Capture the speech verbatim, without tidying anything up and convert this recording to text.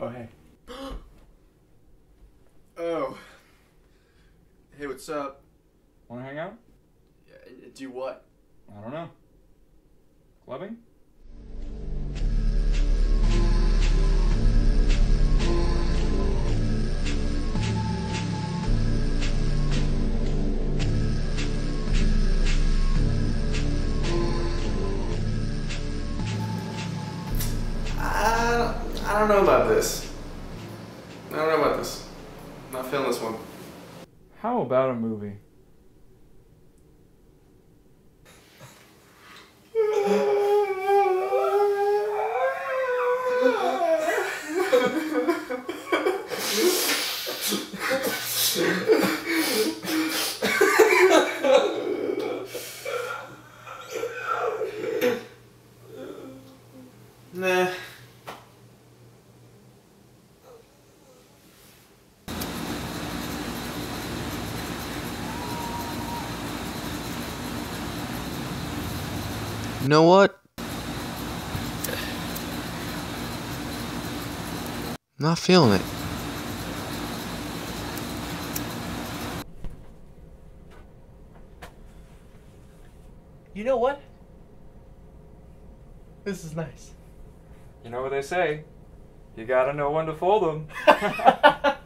Oh, hey. Oh. Hey, what's up? Wanna hang out? Yeah, do what? I don't know. Clubbing? I, I don't know about this. I don't know about this. I'm not feeling this one. How about a movie? Nah. You know what? Not feeling it. You know what? This is nice. You know what they say? You gotta know when to fold them.